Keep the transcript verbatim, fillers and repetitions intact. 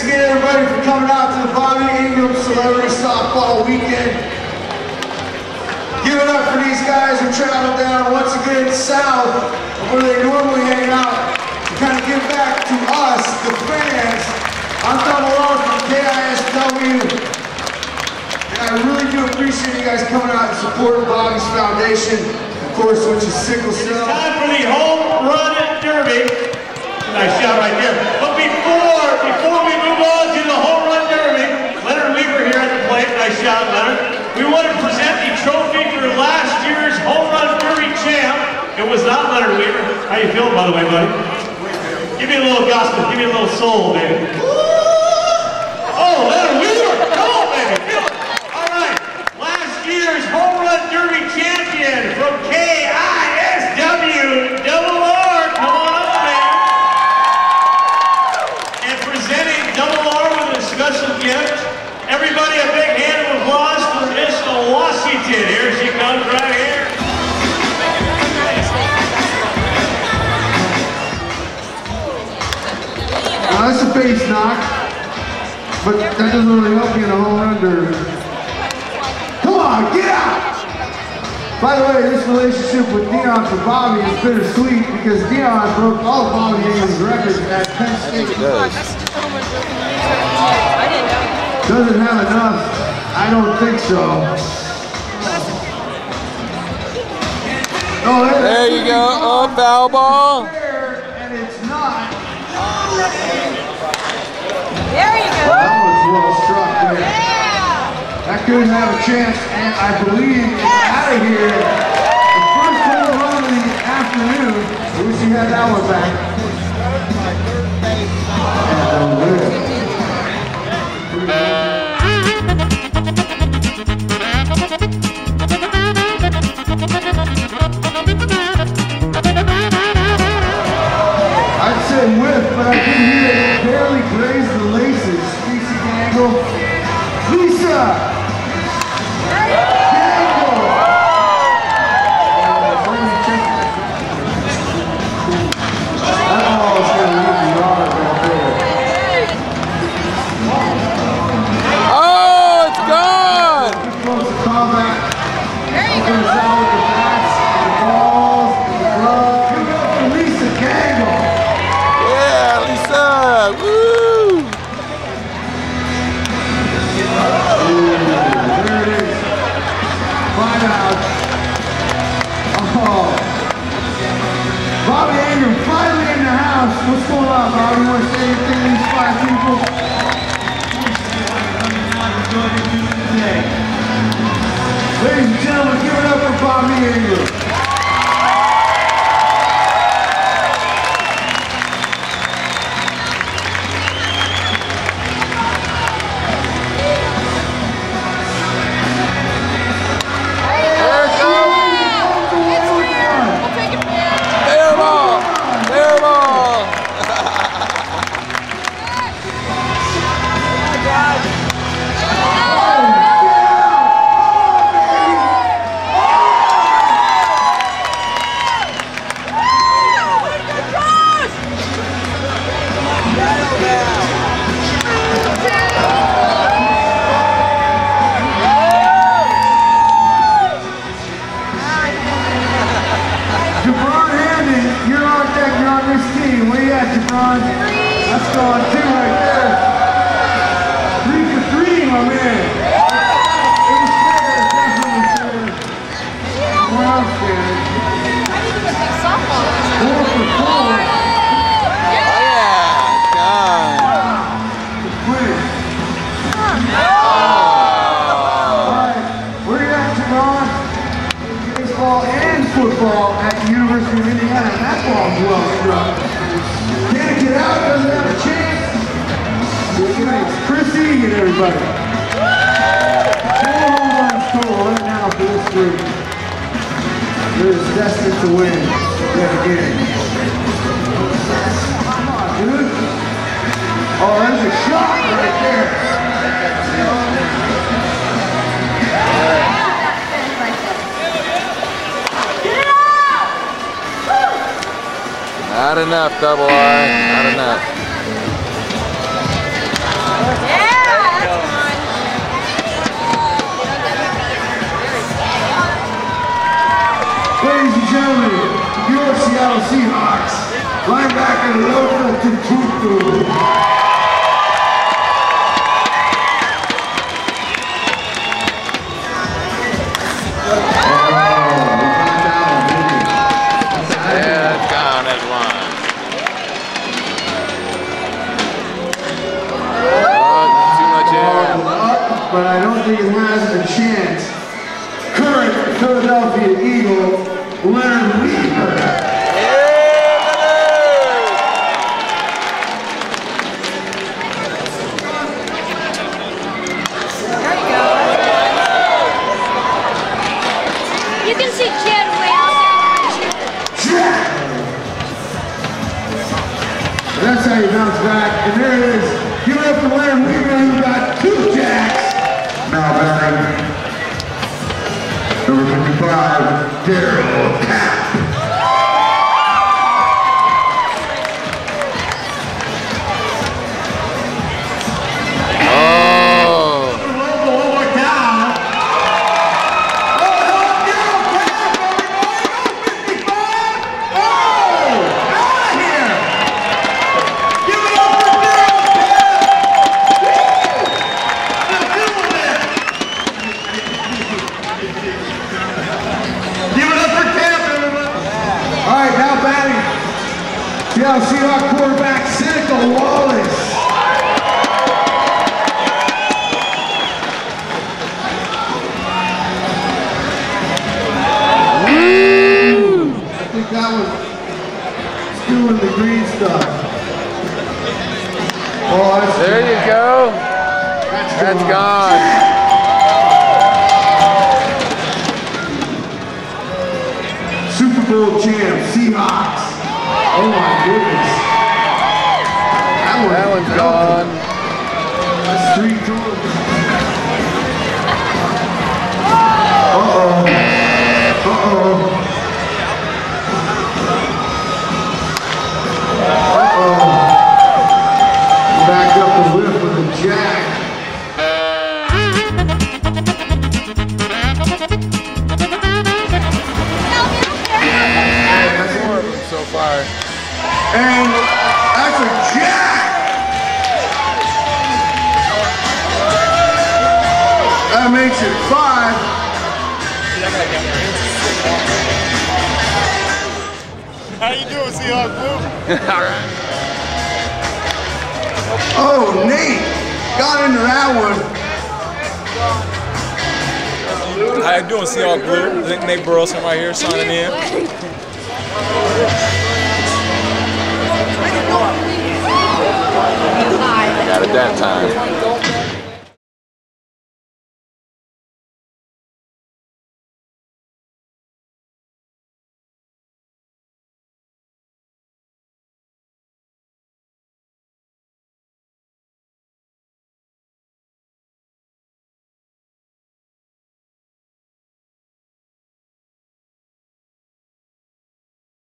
Thanks again, everybody, for coming out to the Bobby Engram Celebrity Softball Weekend. Give it up for these guys who traveled down once again south of where they normally hang out to kind of give back to us, the fans. I'm Tom Malone from K I S W, and I really do appreciate you guys coming out and supporting Bobby's Foundation, of course, which is sickle cell. It's time for the Home Run Derby. Nice shot right there. But before, before we move on to the Home Run Derby, Leonard Weaver here at the plate. Nice shot, Leonard. We want to present the trophy for last year's Home Run Derby champ. It was not Leonard Weaver. How you feeling, by the way, buddy? Give me a little gospel. Give me a little soul, baby. Oh, Leonard Weaver. Come on, baby. Feel it. All right. Last year's Home Run Derby champion from K I S W, Double R. Come on up, man. And presenting Double R with a special gift. Everybody a big hand of applause. Washington, here she comes right here. Now that's a face knock, but that doesn't really help you in a home run derby. Come on, get out! By the way, this relationship with Deion for Bobby is bittersweet because Deion broke all of Bobby Engram's records at Penn State. Doesn't have enough. I don't think so. Oh, there you go. Oh, foul ball. And it's not. There you go. Well, that was well struck there. Yeah. That could have a chance, and I believe it's yes. Out of here. The first home run in the afternoon. I wish you had that one back. And there. I'd say whiff, but I can hear it barely graze the laces. Lisa Gangle. Lisa! Gangle! That ball is going to look yard right there. Oh, it's gone! Good close to combat. There you go. With the bats, the balls, the gloves. Give it up for Lisa Gangle. Yeah, Lisa. Woo! Ooh, there it is. Five outs. Oh. Bobby Engram finally in the house. What's going on, Bobby? You want to say anything to these five people? Today. Ladies and gentlemen, give it up for Bobby Engram. Not enough, Double R. Not enough. gentlemen, your Seattle Seahawks, linebacker Lofa Tatupu. But I don't think it has a chance. Current Philadelphia Eagle, Leonard Weaver. There you go. You can see Chad way out there. That's how you bounce back. And there it is. Give it up to Leonard Weaver, who got two jacks. Now back, number fifty-five, Darryl Tapp. Oh! One more down. Oh, Darryl Tapp, everybody, number fifty-five! Oh! Out of here! Give it up for Darryl Tapp! Woo! Let's do it! Alright, now batting, yeah, see our quarterback, Seneca Wallace. Woo! I think that was doing the green stuff. Oh, that's there you go. That's, that's gone. Yeah. Full champ, Seahawks. Oh my goodness. That, one, that one's that gone. One. That's three goals. Uh-oh. Uh-oh. Uh-oh. Back up the lift with the jack. Fire. And that's a jack! That makes it five. How you doing, Seahawks? Alright. Oh, Nate got into that one. How you doing, Seahawks Blue? I think Nate Burleson right here signing in. Got it that time.